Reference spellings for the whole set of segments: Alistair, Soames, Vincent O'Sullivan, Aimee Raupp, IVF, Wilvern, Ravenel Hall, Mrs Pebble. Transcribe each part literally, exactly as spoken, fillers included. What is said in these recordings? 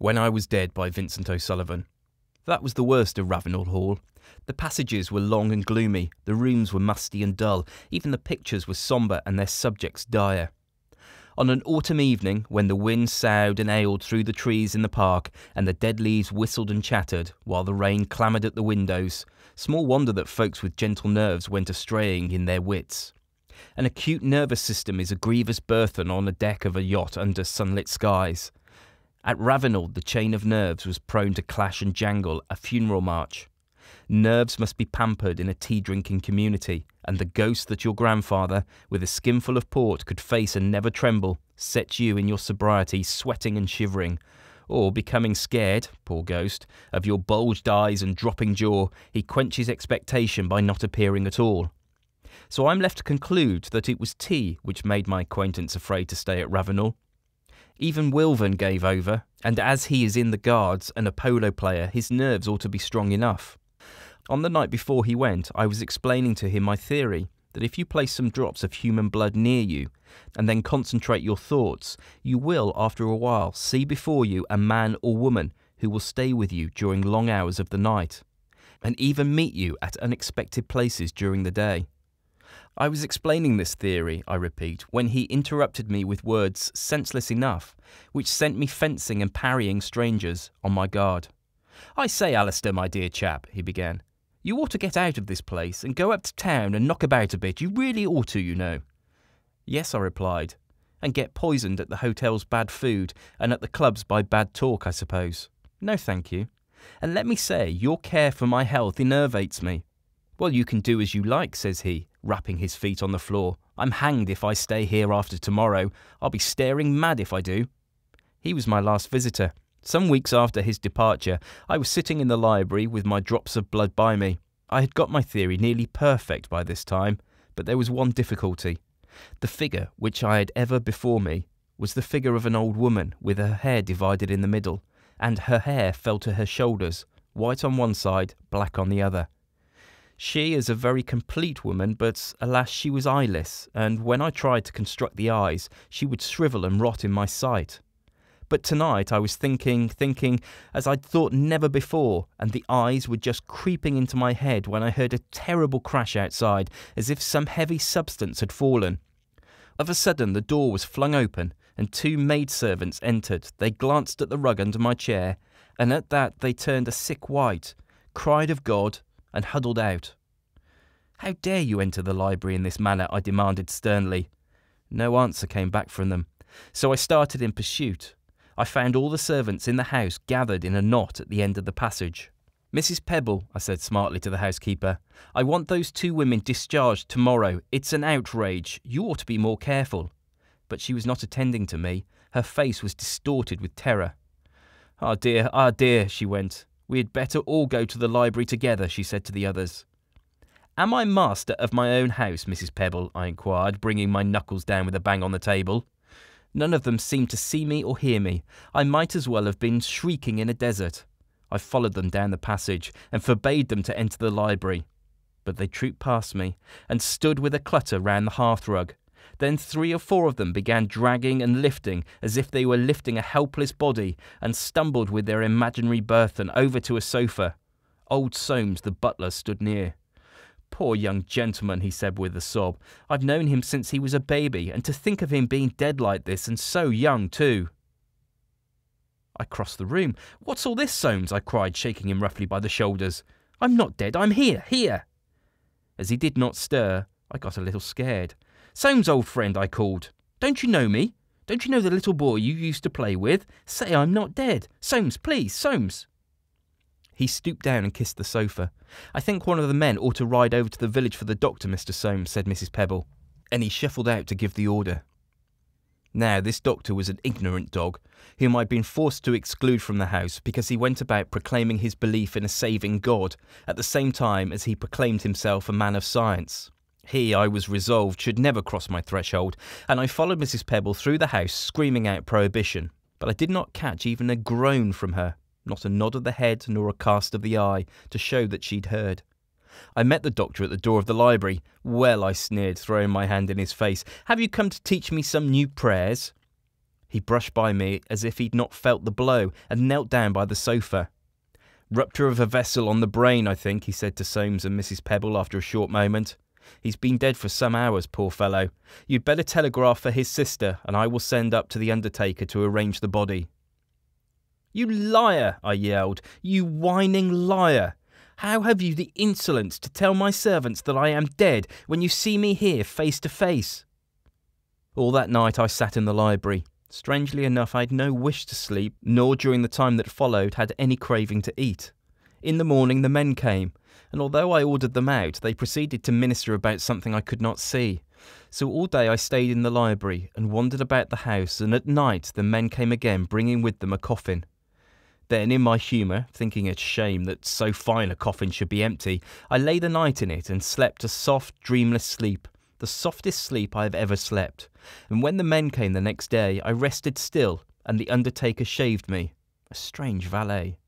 When I Was Dead by Vincent O'Sullivan. That was the worst of Ravenel Hall. The passages were long and gloomy, the rooms were musty and dull, even the pictures were sombre and their subjects dire. On an autumn evening, when the wind soughed and ailed through the trees in the park, and the dead leaves whistled and chattered, while the rain clamoured at the windows, small wonder that folks with gentle nerves went a-straying in their wits. An acute nervous system is a grievous burthen on the deck of a yacht under sunlit skies. At Ravenel, the chain of nerves was prone to clash and jangle, a funeral march. Nerves must be pampered in a tea-drinking community, and the ghost that your grandfather, with a skinful of port, could face and never tremble, set you in your sobriety sweating and shivering, or, becoming scared, poor ghost, of your bulged eyes and dropping jaw, he quenches expectation by not appearing at all. So I'm left to conclude that it was tea which made my acquaintance afraid to stay at Ravenel. Even Wilvern gave over, and as he is in the Guards and a polo player, his nerves ought to be strong enough. On the night before he went, I was explaining to him my theory, that if you place some drops of human blood near you, and then concentrate your thoughts, you will, after a while, see before you a man or woman who will stay with you during long hours of the night, and even meet you at unexpected places during the day. I was explaining this theory, I repeat, when he interrupted me with words senseless enough, which sent me fencing and parrying strangers on my guard. "I say, Alistair, my dear chap," he began, "you ought to get out of this place and go up to town and knock about a bit. You really ought to, you know." "Yes," I replied, "and get poisoned at the hotel's bad food and at the clubs by bad talk, I suppose." "No, thank you. And let me say, your care for my health enervates me." "Well, you can do as you like," says he, rapping his feet on the floor. "I'm hanged if I stay here after tomorrow. I'll be staring mad if I do." He was my last visitor. Some weeks after his departure, I was sitting in the library with my drops of blood by me. I had got my theory nearly perfect by this time, but there was one difficulty. The figure which I had ever before me was the figure of an old woman with her hair divided in the middle, and her hair fell to her shoulders, white on one side, black on the other. She is a very complete woman, but alas, she was eyeless, and when I tried to construct the eyes, she would shrivel and rot in my sight. But tonight I was thinking, thinking, as I'd thought never before, and the eyes were just creeping into my head when I heard a terrible crash outside, as if some heavy substance had fallen. Of a sudden the door was flung open, and two maidservants entered. They glanced at the rug under my chair, and at that they turned a sick white, cried of God, and huddled out. "How dare you enter the library in this manner?" I demanded sternly. No answer came back from them, so I started in pursuit. I found all the servants in the house gathered in a knot at the end of the passage. "Mrs Pebble," I said smartly to the housekeeper, "I want those two women discharged tomorrow. It's an outrage. You ought to be more careful." But she was not attending to me. Her face was distorted with terror. "Ah dear, ah dear," she went. "We had better all go to the library together," she said to the others. "Am I master of my own house, Mrs Pebble?" I inquired, bringing my knuckles down with a bang on the table. None of them seemed to see me or hear me. I might as well have been shrieking in a desert. I followed them down the passage and forbade them to enter the library. But they trooped past me and stood with a clutter round the hearthrug. Then three or four of them began dragging and lifting, as if they were lifting a helpless body, and stumbled with their imaginary burthen over to a sofa. Old Soames, the butler, stood near. "Poor young gentleman," he said with a sob. "I've known him since he was a baby, and to think of him being dead like this, and so young too." I crossed the room. "What's all this, Soames?" I cried, shaking him roughly by the shoulders. "I'm not dead. I'm here, here." As he did not stir, I got a little scared. "Soames, old friend," I called. "Don't you know me? Don't you know the little boy you used to play with? Say I'm not dead. Soames, please, Soames." He stooped down and kissed the sofa. "I think one of the men ought to ride over to the village for the doctor, Mister Soames," said Missus Pebble. And he shuffled out to give the order. Now, this doctor was an ignorant dog, whom I'd been forced to exclude from the house because he went about proclaiming his belief in a saving God, at the same time as he proclaimed himself a man of science. He, I was resolved, should never cross my threshold, and I followed Missus Pebble through the house, screaming out prohibition. But I did not catch even a groan from her, not a nod of the head nor a cast of the eye, to show that she'd heard. I met the doctor at the door of the library. "Well," I sneered, throwing my hand in his face, "have you come to teach me some new prayers?" He brushed by me as if he'd not felt the blow and knelt down by the sofa. "Rupture of a vessel on the brain, I think," he said to Soames and Mrs Pebble after a short moment. "He's been dead for some hours, poor fellow. You'd better telegraph for his sister, and I will send up to the undertaker to arrange the body." "You liar!" I yelled. "You whining liar! How have you the insolence to tell my servants that I am dead when you see me here face to face?" All that night I sat in the library. Strangely enough, I had no wish to sleep, nor during the time that followed had any craving to eat. In the morning the men came, and although I ordered them out, they proceeded to minister about something I could not see. So all day I stayed in the library and wandered about the house, and at night the men came again, bringing with them a coffin. Then, in my humour, thinking it a shame that so fine a coffin should be empty, I lay the night in it and slept a soft, dreamless sleep, the softest sleep I have ever slept. And when the men came the next day, I rested still, and the undertaker shaved me. A strange valet.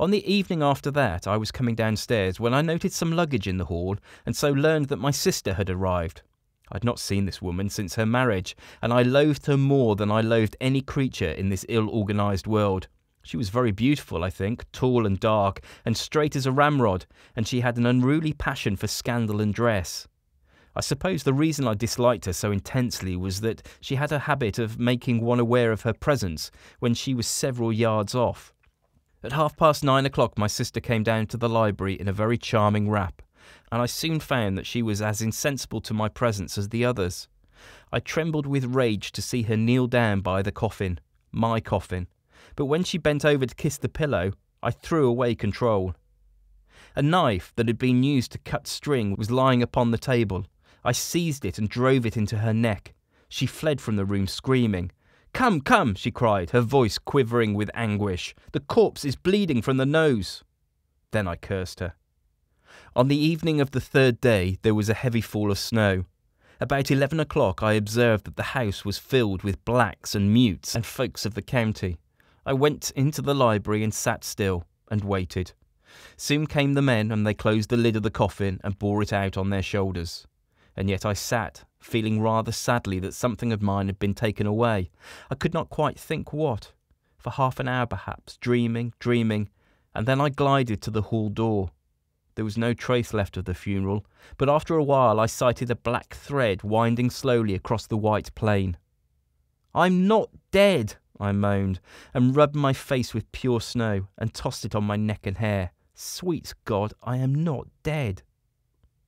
On the evening after that, I was coming downstairs when I noted some luggage in the hall, and so learned that my sister had arrived. I had not seen this woman since her marriage, and I loathed her more than I loathed any creature in this ill-organised world. She was very beautiful, I think, tall and dark, and straight as a ramrod, and she had an unruly passion for scandal and dress. I suppose the reason I disliked her so intensely was that she had a habit of making one aware of her presence when she was several yards off. At half past nine o'clock my sister came down to the library in a very charming wrap, and I soon found that she was as insensible to my presence as the others. I trembled with rage to see her kneel down by the coffin, my coffin, but when she bent over to kiss the pillow, I threw away control. A knife that had been used to cut string was lying upon the table. I seized it and drove it into her neck. She fled from the room screaming. "Come, come," she cried, her voice quivering with anguish. "The corpse is bleeding from the nose." Then I cursed her. On the evening of the third day there was a heavy fall of snow. About eleven o'clock I observed that the house was filled with blacks and mutes and folks of the county. I went into the library and sat still and waited. Soon came the men, and they closed the lid of the coffin and bore it out on their shoulders. And yet I sat, feeling rather sadly that something of mine had been taken away. I could not quite think what. For half an hour perhaps, dreaming, dreaming, and then I glided to the hall door. There was no trace left of the funeral, but after a while I sighted a black thread winding slowly across the white plain. "I'm not dead," I moaned, and rubbed my face with pure snow, and tossed it on my neck and hair. Sweet God, I am not dead.